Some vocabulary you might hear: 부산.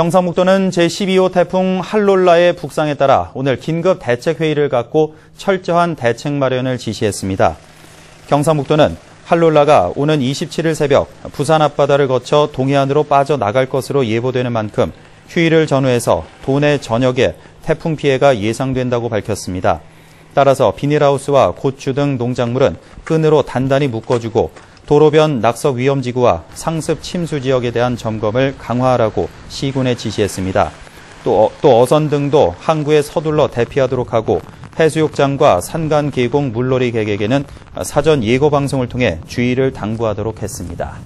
경상북도는 제12호 태풍 할룰라의 북상에 따라 오늘 긴급 대책회의를 갖고 철저한 대책 마련을 지시했습니다. 경상북도는 할룰라가 오는 27일 새벽 부산 앞바다를 거쳐 동해안으로 빠져나갈 것으로 예보되는 만큼 휴일을 전후해서 도내 전역에 태풍 피해가 예상된다고 밝혔습니다. 따라서 비닐하우스와 고추 등 농작물은 끈으로 단단히 묶어주고 도로변 낙석 위험지구와 상습 침수 지역에 대한 점검을 강화하라고 시군에 지시했습니다. 또 어선 등도 항구에 서둘러 대피하도록 하고 해수욕장과 산간 계곡 물놀이객에게는 사전 예고 방송을 통해 주의를 당부하도록 했습니다.